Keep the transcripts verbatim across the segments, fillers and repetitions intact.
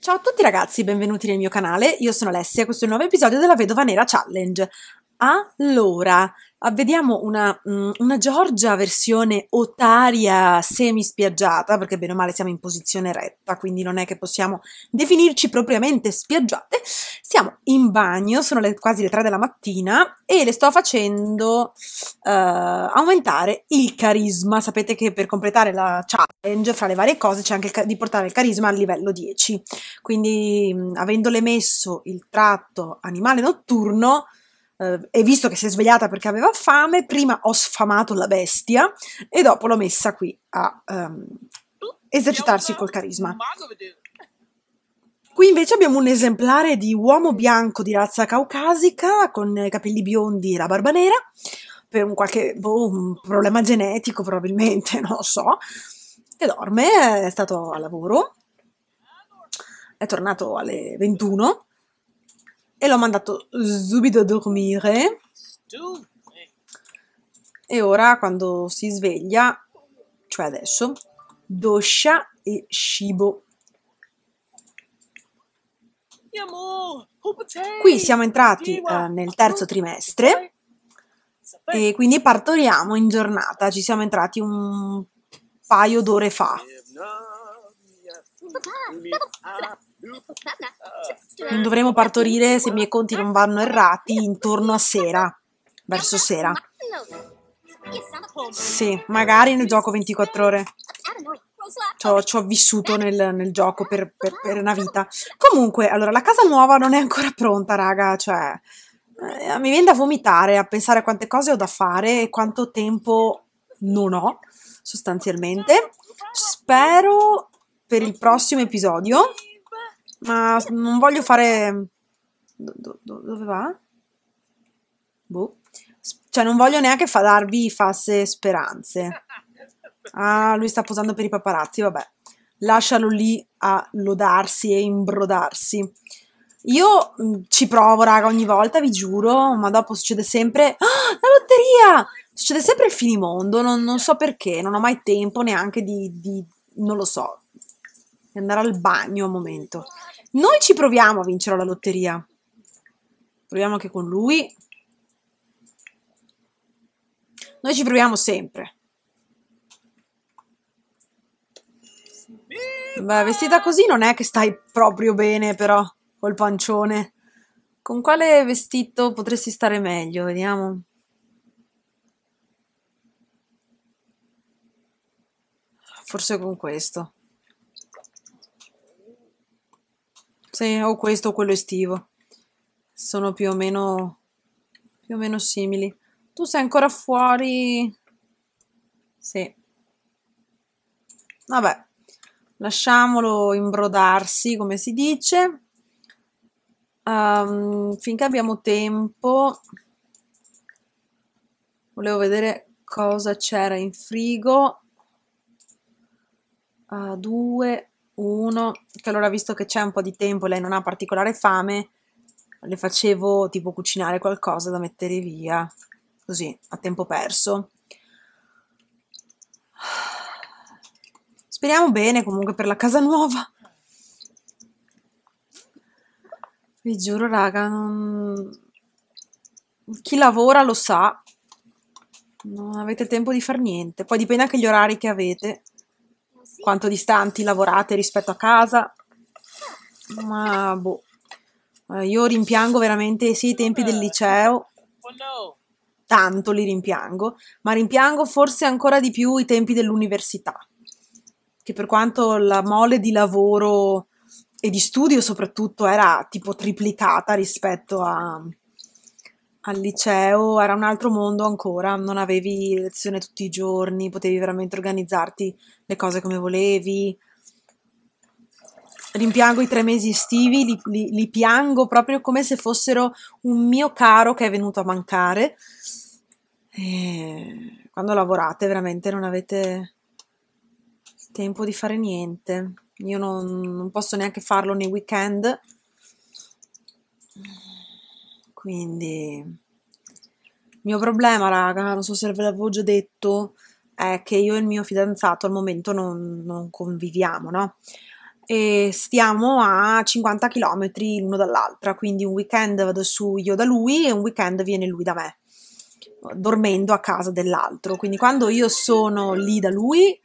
Ciao a tutti ragazzi, benvenuti nel mio canale, io sono Alessia e questo è un nuovo episodio della Vedova Nera Challenge. Allora, vediamo una, una Giorgia versione otaria semi-spiaggiata, perché bene o male siamo in posizione retta, quindi non è che possiamo definirci propriamente spiaggiate. Siamo in bagno, sono le, quasi le tre della mattina e le sto facendo uh, aumentare il carisma. Sapete che per completare la challenge, fra le varie cose, c'è anche il, di portare il carisma al livello dieci. Quindi, mh, avendole messo il tratto animale notturno, Uh, e visto che si è svegliata perché aveva fame, prima ho sfamato la bestia e dopo l'ho messa qui a um, esercitarsi col carisma. Qui invece abbiamo un esemplare di uomo bianco di razza caucasica con i capelli biondi e la barba nera, per un qualche boh, un problema genetico probabilmente, non lo so, e dorme, è stato a lavoro, è tornato alle ventuno. E l'ho mandato subito a dormire. E ora, quando si sveglia, cioè adesso, dosha e cibo. Qui siamo entrati eh, nel terzo trimestre e quindi partoriamo in giornata. Ci siamo entrati un paio d'ore fa. Non dovremo partorire, se i miei conti non vanno errati, intorno a sera, verso sera. Sì, magari nel gioco ventiquattro ore. Ci ho vissuto nel, nel gioco per, per, per una vita. Comunque, allora, la casa nuova non è ancora pronta, raga, cioè eh, mi viene da vomitare a pensare a quante cose ho da fare e quanto tempo non ho, sostanzialmente. Spero per il prossimo episodio, ma non voglio fare... Do, do, dove va? Boh. Cioè non voglio neanche fa darvi false speranze. Ah, lui sta posando per i paparazzi, vabbè. Lascialo lì a lodarsi e imbrodarsi. Io ci provo, raga, ogni volta, vi giuro, ma dopo succede sempre... Ah, la lotteria! Succede sempre il finimondo, non, non so perché, non ho mai tempo neanche di... di non lo so... andare al bagno a un momento. Noi ci proviamo a vincere la lotteria. Proviamo anche con lui. Noi ci proviamo sempre. Beh, vestita così non è che stai proprio bene, però, col pancione. Con quale vestito potresti stare meglio? Vediamo. Forse con questo. Sì, o questo o quello estivo. Sono più o meno più o meno simili. Tu sei ancora fuori? Sì. Vabbè, lasciamolo imbrodarsi, come si dice. Um, finché abbiamo tempo, volevo vedere cosa c'era in frigo. Uh, due... Uno, che allora visto che c'è un po' di tempo, lei non ha particolare fame, le facevo tipo cucinare qualcosa da mettere via, così, a tempo perso. Speriamo bene comunque per la casa nuova. Vi giuro raga, non... chi lavora lo sa, non avete tempo di far niente, poi dipende anche gli orari che avete. Quanto distanti lavorate rispetto a casa, ma boh, io rimpiango veramente sì i tempi del liceo, tanto li rimpiango, ma rimpiango forse ancora di più i tempi dell'università, che per quanto la mole di lavoro e di studio soprattutto era tipo triplicata rispetto a, al liceo, era un altro mondo ancora, non avevi lezione tutti i giorni, potevi veramente organizzarti le cose come volevi. Rimpiango i tre mesi estivi, li, li, li piango proprio come se fossero un mio caro che è venuto a mancare. E quando lavorate veramente non avete tempo di fare niente. Io non, non posso neanche farlo nei weekend. Quindi, il mio problema, raga, non so se ve l'avevo già detto, è che io e il mio fidanzato al momento non, non conviviamo, no? E stiamo a cinquanta chilometri l'uno dall'altra, quindi un weekend vado su io da lui e un weekend viene lui da me, dormendo a casa dell'altro. Quindi quando io sono lì da lui,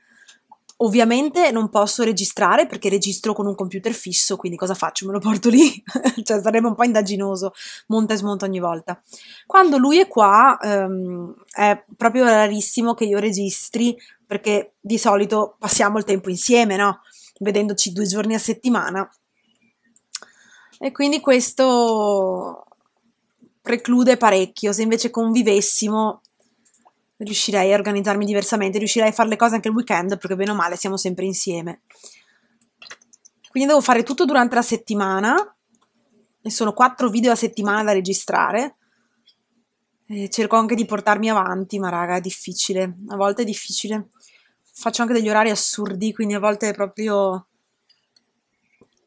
ovviamente non posso registrare perché registro con un computer fisso, quindi cosa faccio? Me lo porto lì? Cioè sarebbe un po' indaginoso, monta e smonta ogni volta. Quando lui è qua ehm, è proprio rarissimo che io registri, perché di solito passiamo il tempo insieme, no? Vedendoci due giorni a settimana, e quindi questo preclude parecchio. Se invece convivessimo riuscirei a organizzarmi diversamente, riuscirei a fare le cose anche il weekend, perché bene o male siamo sempre insieme. Quindi devo fare tutto durante la settimana, e sono quattro video a settimana da registrare, e cerco anche di portarmi avanti, ma raga è difficile, a volte è difficile. Faccio anche degli orari assurdi, quindi a volte è proprio,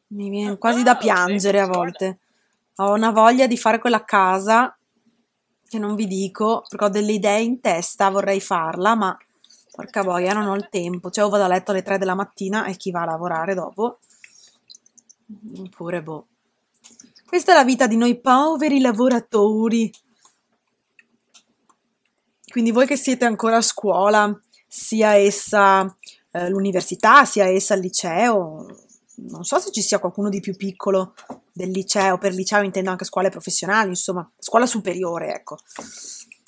mi viene quasi da piangere a volte. Ho una voglia di fare quella casa, che non vi dico, perché ho delle idee in testa, vorrei farla, ma porca boia, non ho il tempo. Cioè o vado a letto alle tre della mattina e chi va a lavorare dopo, oppure boh. Questa è la vita di noi poveri lavoratori. Quindi voi che siete ancora a scuola, sia essa eh, l'università, sia essa il liceo, non so se ci sia qualcuno di più piccolo del liceo, per liceo intendo anche scuole professionali, insomma, scuola superiore, ecco.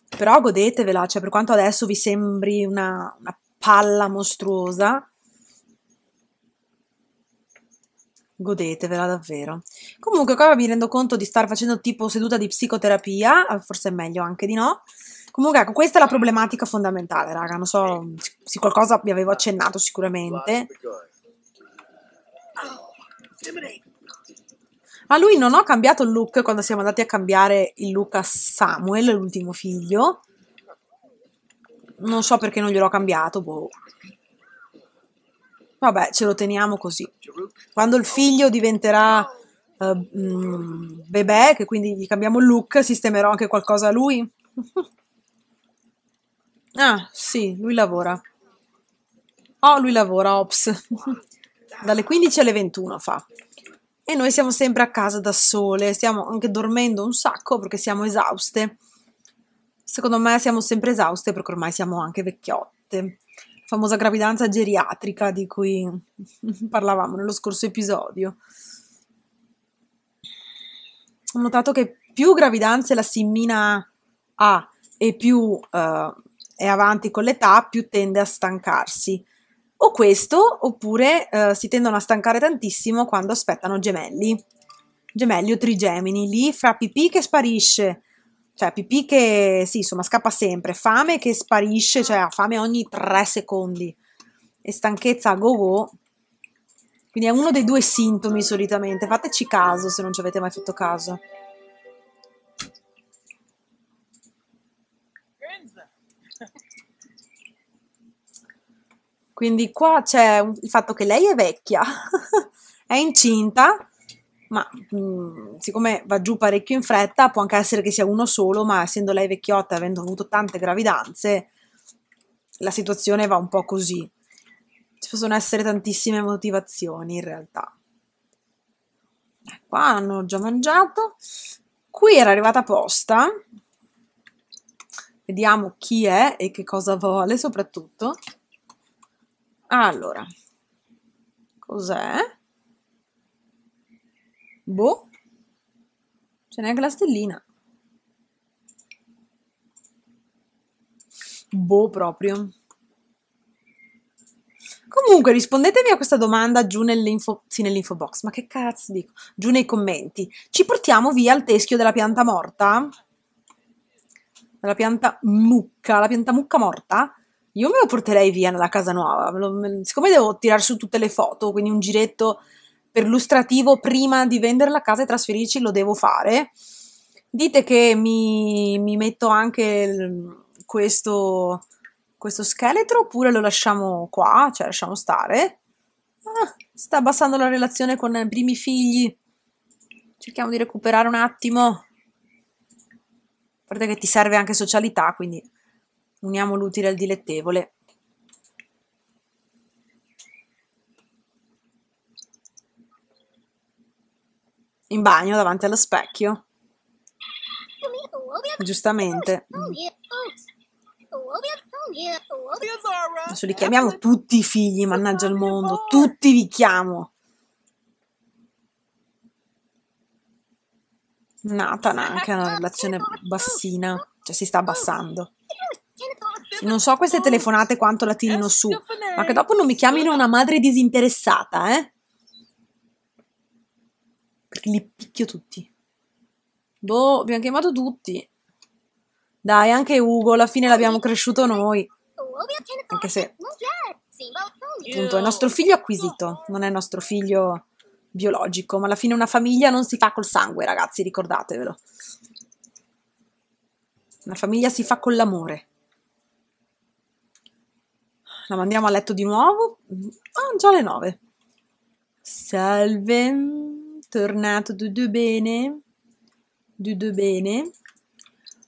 Però godetevela, cioè per quanto adesso vi sembri una, una palla mostruosa, godetevela davvero. Comunque qua mi rendo conto di star facendo tipo seduta di psicoterapia, forse è meglio anche di no. Comunque ecco, questa è la problematica fondamentale, raga, non so se qualcosa vi avevo accennato sicuramente. Ma lui non ho cambiato il look quando siamo andati a cambiare il look a Samuel, l'ultimo figlio. Non so perché non gliel'ho cambiato, boh. Vabbè, ce lo teniamo così. Quando il figlio diventerà uh, mm, bebè, che quindi gli cambiamo il look, sistemerò anche qualcosa a lui. Ah, sì, lui lavora. Oh, lui lavora, ops. Dalle quindici alle ventuno fa. E noi siamo sempre a casa da sole, stiamo anche dormendo un sacco perché siamo esauste. Secondo me siamo sempre esauste perché ormai siamo anche vecchiotte. Famosa gravidanza geriatrica di cui parlavamo nello scorso episodio. Ho notato che più gravidanze la simmina ha e più... Uh, è avanti con l'età, più tende a stancarsi. O questo, oppure eh, si tendono a stancare tantissimo quando aspettano gemelli. Gemelli o trigemini, lì fra pipì che sparisce, cioè pipì che, sì, insomma, scappa sempre, fame che sparisce, cioè ha fame ogni tre secondi, e stanchezza a go-go. Quindi è uno dei due sintomi solitamente, fateci caso se non ci avete mai fatto caso. Quindi qua c'è il fatto che lei è vecchia, è incinta, ma mh, siccome va giù parecchio in fretta, può anche essere che sia uno solo, ma essendo lei vecchiotta e avendo avuto tante gravidanze, la situazione va un po' così. Ci possono essere tantissime motivazioni in realtà. Qua hanno già mangiato. Qui era arrivata posta. Vediamo chi è e che cosa vuole soprattutto. Allora, cos'è? Boh, ce n'è anche la stellina. Boh, proprio. Comunque, rispondetemi a questa domanda giù nell'info, sì, nell'info box, ma che cazzo dico? Giù nei commenti. Ci portiamo via il teschio della pianta morta? Della pianta mucca, la pianta mucca morta? Io me lo porterei via nella casa nuova, me lo, me, siccome devo tirare su tutte le foto, quindi un giretto perlustrativo prima di vendere la casa e trasferirci lo devo fare. Dite che mi, mi metto anche il, questo, questo scheletro, oppure lo lasciamo qua, cioè lasciamo stare. Ah, sta abbassando la relazione con i primi figli, cerchiamo di recuperare un attimo. A parte che ti serve anche socialità, quindi... Uniamo l'utile al dilettevole. in bagno davanti allo specchio. Giustamente. Adesso li chiamiamo tutti i figli, mannaggia il mondo, tutti li chiamo. Nathan anche una relazione bassina, cioè si sta abbassando. Non so queste telefonate quanto la tirino su, ma che dopo non mi chiamino una madre disinteressata, eh? Perché li picchio tutti. Boh, abbiamo chiamato tutti. Dai, anche Ugo, alla fine l'abbiamo cresciuto noi. Anche se, appunto, è nostro figlio acquisito, non è nostro figlio biologico, ma alla fine una famiglia non si fa col sangue, ragazzi, ricordatevelo. Una famiglia si fa con l'amore. La mandiamo a letto di nuovo. Ah, già alle nove. Salve, tornato tutto bene? Tutto bene?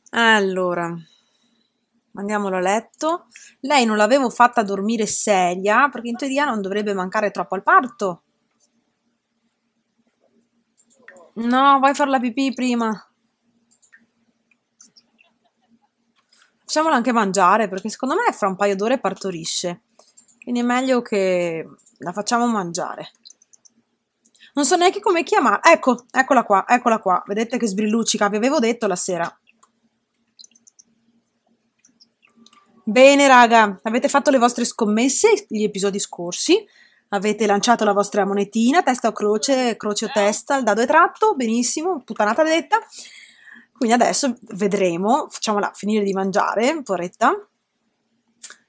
Allora, mandiamolo a letto. Lei non l'avevo fatta dormire seria, perché in teoria non dovrebbe mancare troppo al parto. No, vai a fare la pipì prima. Facciamola anche mangiare, perché secondo me fra un paio d'ore partorisce. Quindi è meglio che la facciamo mangiare. Non so neanche come chiamarla. Ecco, eccola qua, eccola qua. Vedete che sbrilluccica, vi avevo detto la sera. Bene, raga, avete fatto le vostre scommesse gli episodi scorsi. Avete lanciato la vostra monetina, testa o croce, croce o testa, il dado è tratto, benissimo, puttanata vedetta. Quindi adesso vedremo, facciamola finire di mangiare, poretta.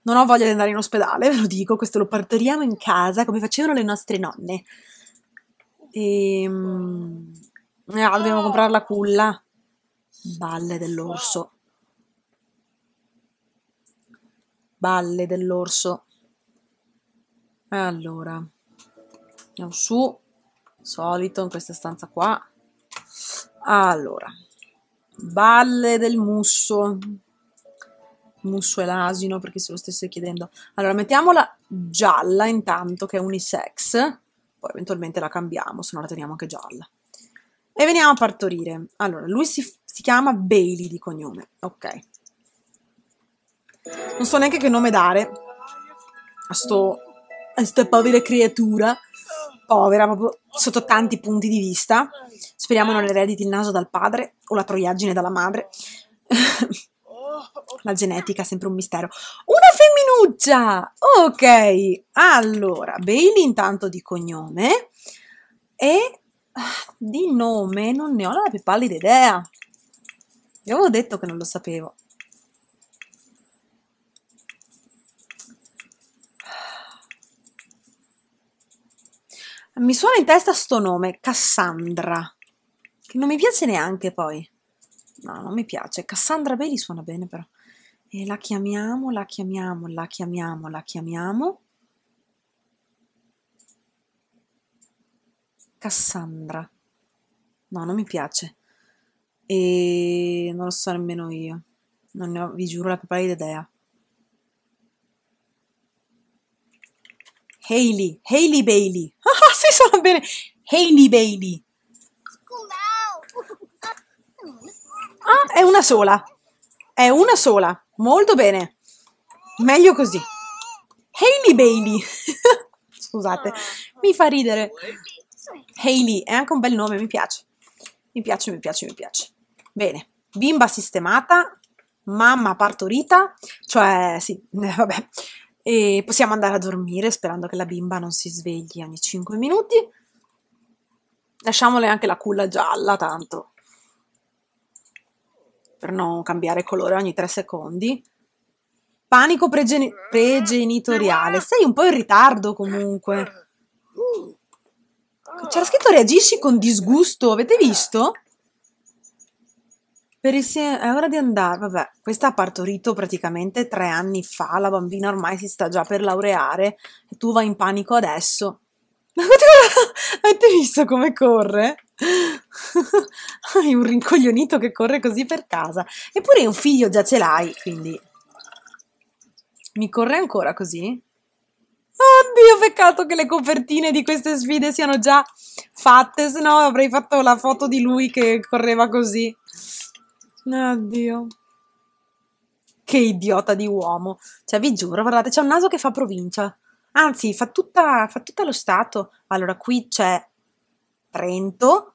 Non ho voglia di andare in ospedale, ve lo dico, questo lo partoriamo in casa, come facevano le nostre nonne. E, ah, dobbiamo comprare la culla. Balle dell'orso. Balle dell'orso. Allora, andiamo su, solito, in questa stanza qua. Allora. Balle del musso. Musso e l'asino, perché se lo stesse chiedendo. Allora, mettiamola gialla intanto, che è unisex. Poi eventualmente la cambiamo, se no la teniamo anche gialla. E veniamo a partorire. Allora, lui si, si chiama Bailey di cognome. Ok. Non so neanche che nome dare a sto, a sta povera creatura. Povera, proprio sotto tanti punti di vista. Speriamo non erediti il naso dal padre o la troiaggine dalla madre. La genetica è sempre un mistero. Una femminuccia! Ok, allora, Bailey intanto di cognome e di nome non ne ho la più pallida idea. Vi avevo detto che non lo sapevo. Mi suona in testa sto nome, Cassandra, che non mi piace neanche poi. No, non mi piace. Cassandra Bailey suona bene però. E la chiamiamo, la chiamiamo, la chiamiamo, la chiamiamo. Cassandra. No, non mi piace. E non lo so nemmeno io. Non ne ho, vi giuro, la più pallida idea. Hailey, Hailey Bailey. Ah, sì, sono bene. Hailey Bailey. Ah, è una sola. È una sola. Molto bene. Meglio così. Hailey Bailey. Scusate, mi fa ridere. Hailey, è anche un bel nome, mi piace. Mi piace, mi piace, mi piace. Bene, bimba sistemata, mamma partorita, cioè, sì, vabbè. E possiamo andare a dormire sperando che la bimba non si svegli ogni cinque minuti. Lasciamole anche la culla gialla, tanto per non cambiare colore ogni tre secondi. Panico pregen pregenitoriale. Sei un po' in ritardo comunque. C'era scritto reagisci con disgusto, avete visto? Per il se... È ora di andare, vabbè, questa ha partorito praticamente tre anni fa, la bambina ormai si sta già per laureare e tu vai in panico adesso. Avete visto come corre? Hai un rincoglionito che corre così per casa, eppure un figlio già ce l'hai, quindi mi corre ancora così? Oddio, peccato che le copertine di queste sfide siano già fatte, se no avrei fatto la foto di lui che correva così. Oddio. Che idiota di uomo. Cioè, vi giuro, guardate, c'è un naso che fa provincia. Anzi, fa tutta, fa tutta lo stato. Allora, qui c'è Trento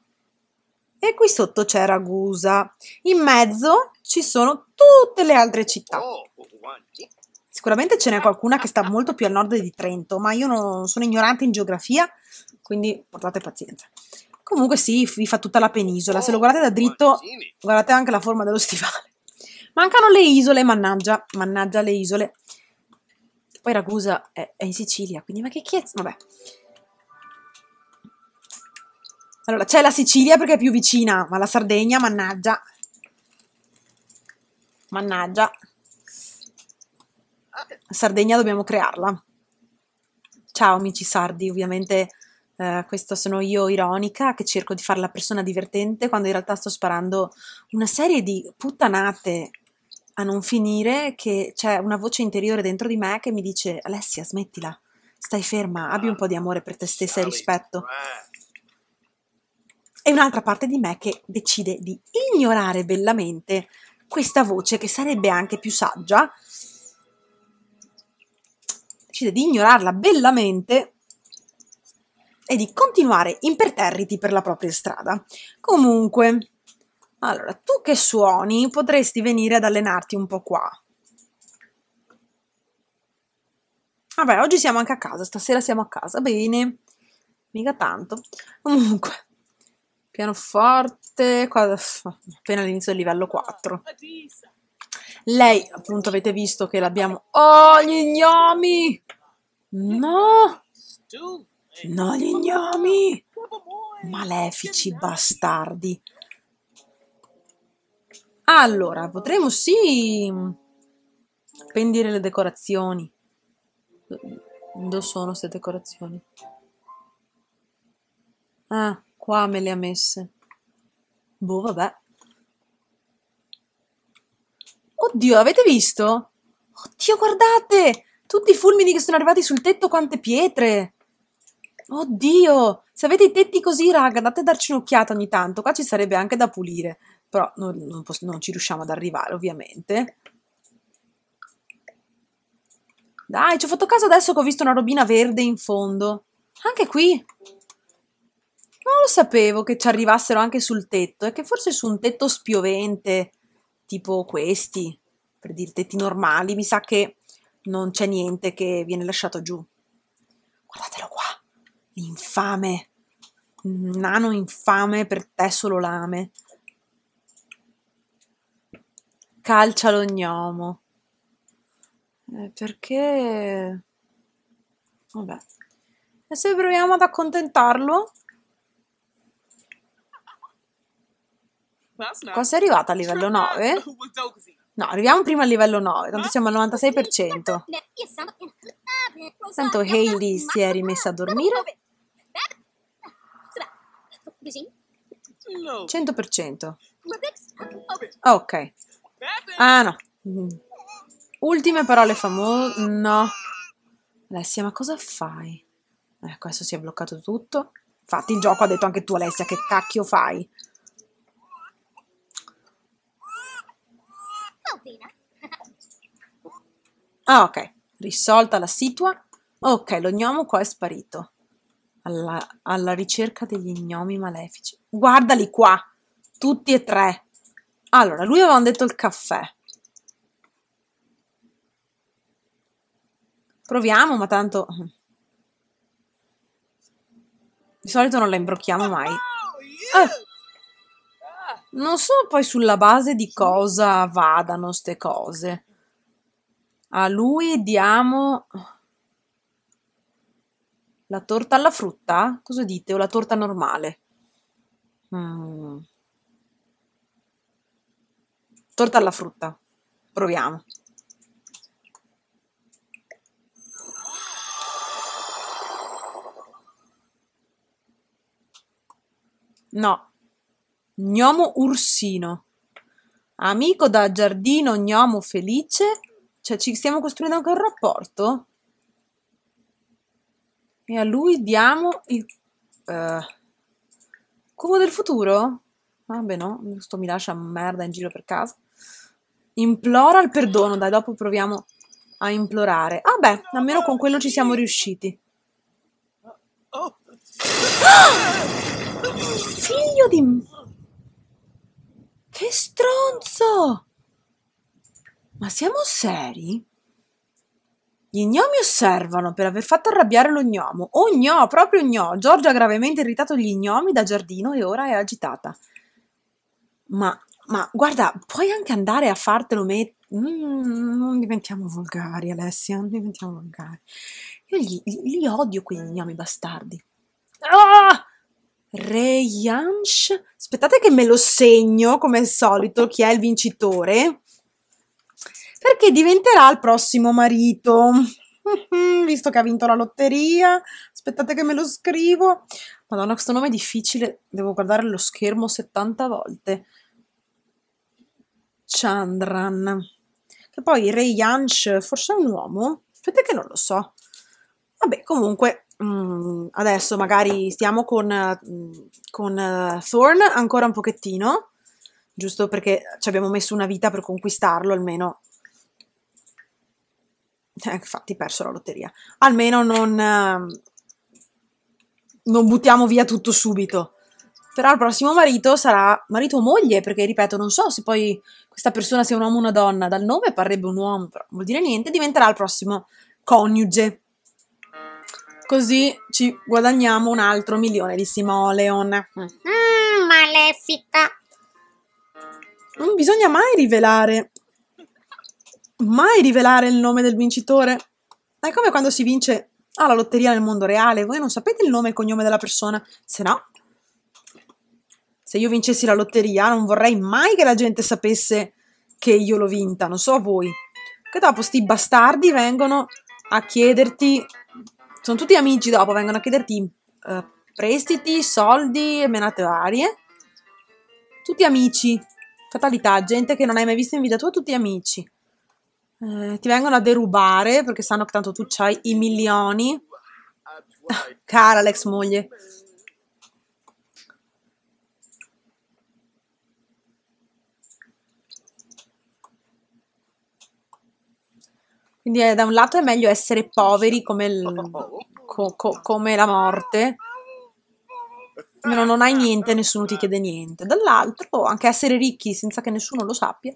e qui sotto c'è Ragusa. In mezzo ci sono tutte le altre città. Sicuramente ce n'è qualcuna che sta molto più al nord di Trento, ma io non sono ignorante in geografia, quindi portate pazienza. Comunque sì, vi fa tutta la penisola. Se lo guardate da dritto, guardate anche la forma dello stivale. Mancano le isole, mannaggia, mannaggia le isole. Poi Ragusa è, è in Sicilia, quindi ma che chiazza, vabbè. Allora, c'è la Sicilia perché è più vicina, ma la Sardegna, mannaggia. Mannaggia. Sardegna dobbiamo crearla. Ciao amici sardi, ovviamente eh, questo sono io ironica che cerco di fare la persona divertente quando in realtà sto sparando una serie di puttanate a non finire, che c'è una voce interiore dentro di me che mi dice: Alessia, smettila, stai ferma, abbi un po' di amore per te stessa e rispetto. E un'altra parte di me che decide di ignorare bellamente questa voce che sarebbe anche più saggia, decide di ignorarla bellamente e di continuare imperterriti per la propria strada. Comunque, allora, tu che suoni potresti venire ad allenarti un po' qua. Vabbè, oggi siamo anche a casa, stasera siamo a casa, bene, mica tanto. Comunque, pianoforte, qua, appena all'inizio del livello quattro. Lei, appunto, avete visto che l'abbiamo... Oh, gli gnomi! No! No, gli gnomi! Malefici bastardi! Allora, potremmo sì... Pendire le decorazioni. Dove sono queste decorazioni? Ah, qua me le ha messe. Boh, vabbè. Oddio, avete visto? Oddio, guardate! Tutti i fulmini che sono arrivati sul tetto, quante pietre! Oddio! Se avete i tetti così, raga, andate a darci un'occhiata ogni tanto. Qua ci sarebbe anche da pulire. Però non, non, non ci riusciamo ad arrivare, ovviamente. Dai, ci ho fatto caso adesso che ho visto una robina verde in fondo. Anche qui! Non lo sapevo che ci arrivassero anche sul tetto. E che forse su un tetto spiovente... tipo questi, per dire tetti normali, mi sa che non c'è niente che viene lasciato giù. Guardatelo qua, l'infame, nano infame, per te solo lame. Calcia lo gnomo. Eh, perché? Vabbè. E se proviamo ad accontentarlo? Qua sei arrivata a livello nove? No, arriviamo prima al livello nove, tanto siamo al novantasei per cento. Tanto Hailey si è rimessa a dormire. cento per cento. Ok. Ah no. Ultime parole famose. No. Alessia, ma cosa fai? Ecco, adesso si è bloccato tutto. Infatti il gioco ha detto anche tu, Alessia, che cacchio fai? Ah, ok, risolta la situa. Ok, lo gnomo qua è sparito. Alla, alla ricerca degli gnomi malefici. Guardali qua, tutti e tre. Allora, lui aveva detto il caffè. Proviamo, ma tanto... Di solito non la imbrocchiamo mai. Eh. Non so poi sulla base di cosa vadano ste cose. A lui diamo la torta alla frutta? Cosa dite? O la torta normale? Mm. Torta alla frutta. Proviamo. No. Gnomo ursino. Amico da giardino, gnomo felice. Cioè, ci stiamo costruendo anche un rapporto? E a lui diamo il uh, cubo del futuro? Vabbè, no, questo mi lascia merda in giro per casa. Implora il perdono, dai, dopo proviamo a implorare. Vabbè, ah, almeno con quello ci siamo riusciti. Ah! Figlio di... Che stronzo! Ma siamo seri? Gli gnomi osservano per aver fatto arrabbiare lo gnomo. Oh no, proprio no! Giorgia ha gravemente irritato gli gnomi da giardino e ora è agitata. Ma, ma guarda, puoi anche andare a fartelo mettere... Mm, non diventiamo volgari, Alessia, non diventiamo volgari. Io gli, li odio quei gnomi bastardi. Ah! Reyansh? Aspettate che me lo segno, come al solito, chi è il vincitore. Perché diventerà il prossimo marito, visto che ha vinto la lotteria. Aspettate che me lo scrivo. Madonna, questo nome è difficile, devo guardare lo schermo settanta volte. Chandran, che poi Reyansh forse è un uomo, aspettate che non lo so. Vabbè, comunque mh, adesso magari stiamo con, mh, con uh, Thorne ancora un pochettino, giusto perché ci abbiamo messo una vita per conquistarlo almeno. Eh, infatti perso la lotteria, almeno non, eh, non buttiamo via tutto subito. Però il prossimo marito sarà marito o moglie, perché ripeto non so se poi questa persona sia un uomo o una donna, dal nome parrebbe un uomo però non vuol dire niente. Diventerà il prossimo coniuge, così ci guadagniamo un altro milione di simoleon. Mm, malefica, non bisogna mai rivelare mai rivelare il nome del vincitore. È come quando si vince alla lotteria nel mondo reale, voi non sapete il nome e il cognome della persona, se no, se io vincessi la lotteria non vorrei mai che la gente sapesse che io l'ho vinta, non so voi, che dopo sti bastardi vengono a chiederti, sono tutti amici dopo, vengono a chiederti eh, prestiti, soldi e menate varie, tutti amici, fatalità, gente che non hai mai visto in vita tua, tutti amici. Eh, ti vengono a derubare perché sanno che tanto tu c'hai i milioni. Ah, cara l'ex moglie. Quindi eh, da un lato è meglio essere poveri come, il, co, co, come la morte, almeno non hai niente, nessuno ti chiede niente. Dall'altro anche essere ricchi senza che nessuno lo sappia,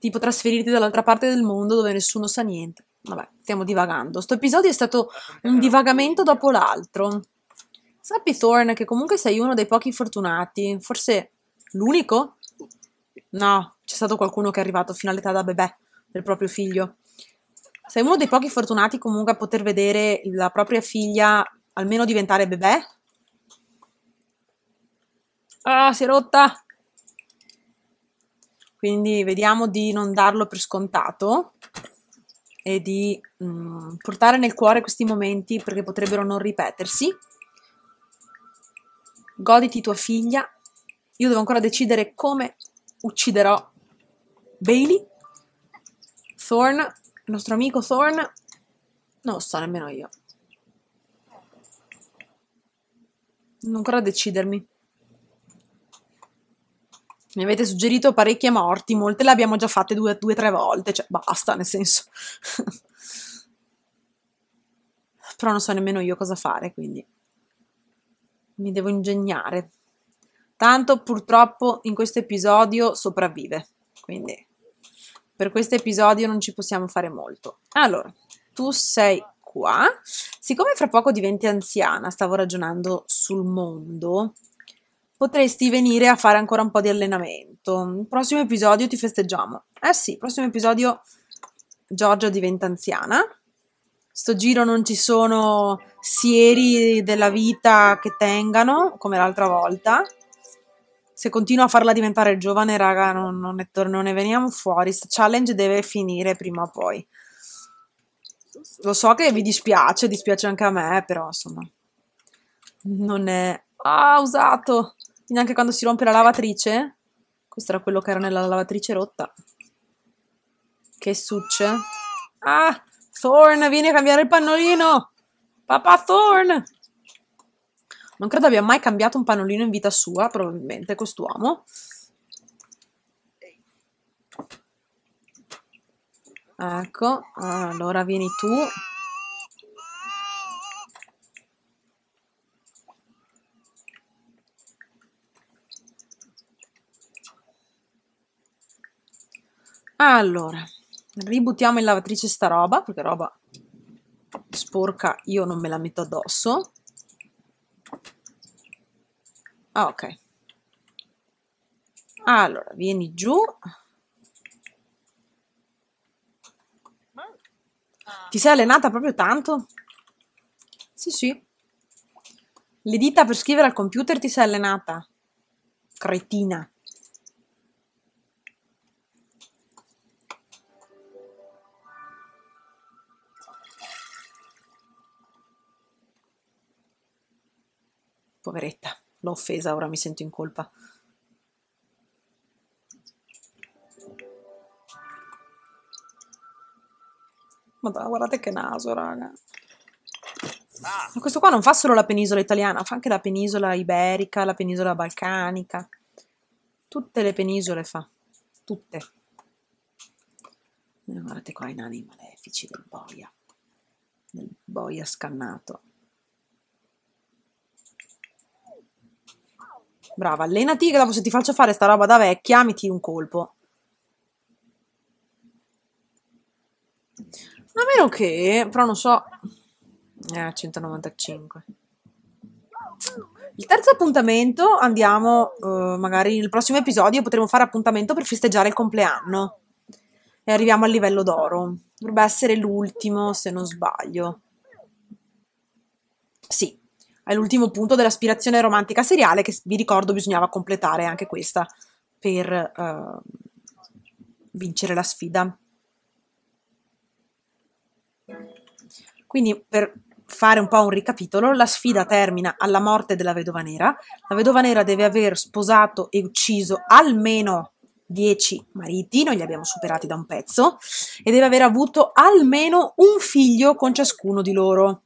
tipo trasferirti dall'altra parte del mondo dove nessuno sa niente. Vabbè, stiamo divagando. Sto episodio è stato un divagamento dopo l'altro. Sappi, Thorne, che comunque sei uno dei pochi fortunati. Forse l'unico? No, c'è stato qualcuno che è arrivato fino all'età da bebè del proprio figlio. Sei uno dei pochi fortunati comunque a poter vedere la propria figlia almeno diventare bebè? Ah, si è rotta! Quindi vediamo di non darlo per scontato e di mh, portare nel cuore questi momenti perché potrebbero non ripetersi. Goditi tua figlia. Io devo ancora decidere come ucciderò Bailey. Thorne, il nostro amico Thorne, non lo so nemmeno io. Devo ancora decidermi. Mi avete suggerito parecchie morti, molte le abbiamo già fatte due o tre volte, cioè basta, nel senso. Però non so nemmeno io cosa fare, quindi mi devo ingegnare. Tanto purtroppo in questo episodio sopravvive, quindi per questo episodio non ci possiamo fare molto. Allora, tu sei qua, siccome fra poco diventi anziana, stavo ragionando sul mondo... Potresti venire a fare ancora un po' di allenamento. Il prossimo episodio ti festeggiamo. Eh sì, il prossimo episodio Giorgia diventa anziana. Sto giro non ci sono sieri della vita che tengano, come l'altra volta. Se continuo a farla diventare giovane, raga, non, non, ne, non ne veniamo fuori. Sta challenge deve finire prima o poi. Lo so che vi dispiace, dispiace anche a me, però insomma... Non è... Ah, usato! Quindi anche quando si rompe la lavatrice? Questo era quello che era nella lavatrice rotta. Che succe? Ah! Thorne, vieni a cambiare il pannolino! Papà Thorne! Non credo abbia mai cambiato un pannolino in vita sua, probabilmente, quest'uomo. Ecco, allora vieni tu. Allora, ributtiamo in lavatrice sta roba, perché roba sporca io non me la metto addosso. Ah, ok. Allora, vieni giù. Ti sei allenata proprio tanto? Sì, sì. Le dita per scrivere al computer ti sei allenata. Cretina. Poveretta, l'ho offesa, ora mi sento in colpa. Madonna, guardate che naso, raga. Ma questo qua non fa solo la penisola italiana, fa anche la penisola iberica, la penisola balcanica. Tutte le penisole fa. Tutte. Guardate qua i nani malefici del boia. Del boia scannato. Brava, allenati, che dopo se ti faccio fare sta roba da vecchia mi tiri un colpo. A meno che, però non so... Eh, centonovantacinque. Il terzo appuntamento andiamo, eh, magari nel prossimo episodio potremo fare appuntamento per festeggiare il compleanno. E arriviamo al livello d'oro. Dovrebbe essere l'ultimo, se non sbaglio. Sì. È l'ultimo punto dell'aspirazione romantica seriale che, vi ricordo, bisognava completare anche questa per uh, vincere la sfida. Quindi, per fare un po' un ricapitolo, la sfida termina alla morte della vedova nera. La vedova nera deve aver sposato e ucciso almeno dieci mariti, noi li abbiamo superati da un pezzo, e deve aver avuto almeno un figlio con ciascuno di loro.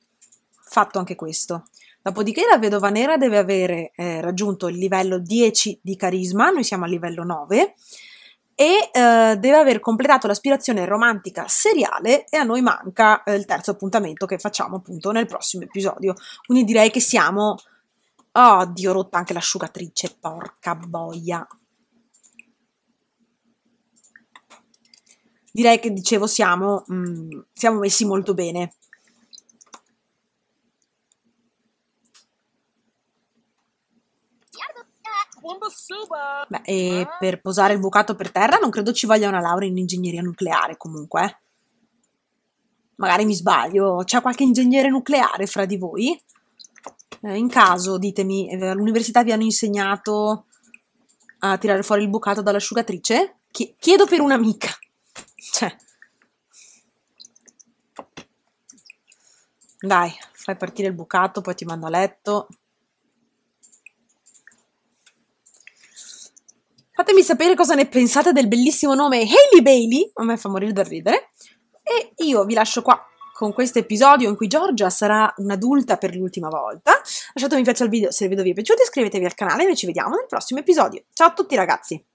Fatto anche questo. Dopodiché la vedova nera deve avere eh, raggiunto il livello dieci di carisma, noi siamo al livello nove, e eh, deve aver completato l'aspirazione romantica seriale, e a noi manca eh, il terzo appuntamento che facciamo appunto nel prossimo episodio. Quindi direi che siamo... Oh, Dio, rotta anche l'asciugatrice, porca boia. Direi che, dicevo, siamo, mm, siamo messi molto bene. Beh, e per posare il bucato per terra non credo ci voglia una laurea in ingegneria nucleare, comunque. Eh. Magari mi sbaglio, c'è qualche ingegnere nucleare fra di voi? Eh, in caso, ditemi, all'università vi hanno insegnato a tirare fuori il bucato dall'asciugatrice? Chiedo per un'amica. Cioè. Dai, fai partire il bucato, poi ti mando a letto. Fatemi sapere cosa ne pensate del bellissimo nome Hailey Bailey, a me fa morire da ridere, e io vi lascio qua con questo episodio in cui Giorgia sarà un'adulta per l'ultima volta. Lasciate un mi piace al video se il video vi è piaciuto, iscrivetevi al canale e noi ci vediamo nel prossimo episodio. Ciao a tutti ragazzi!